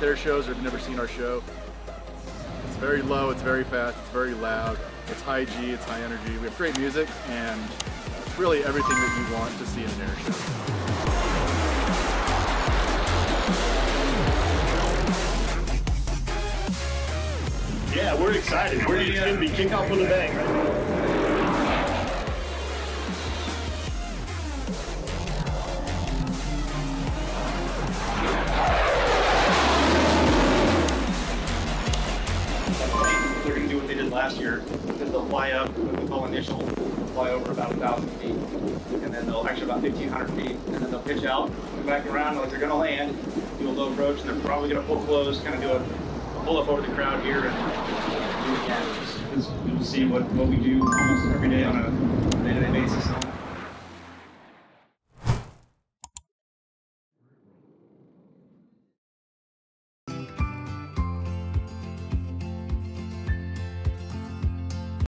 at their shows or have never seen our show. It's very low, it's very fast, it's very loud, it's high G, it's high energy. We have great music, and it's really everything that you want to see in an air show. Yeah, we're excited. We're just going to be kicked off with a bang. They're going to do what they did last year, because they'll fly up with the full initial, fly over about 1,000 feet, and then they'll actually about 1,500 feet, and then they'll pitch out, come back around, like they're going to land, do a low approach, and they're probably going to pull close, kind of do a pull up over the crowd here and do it again. You'll see what we do almost every day on a day-to-day basis.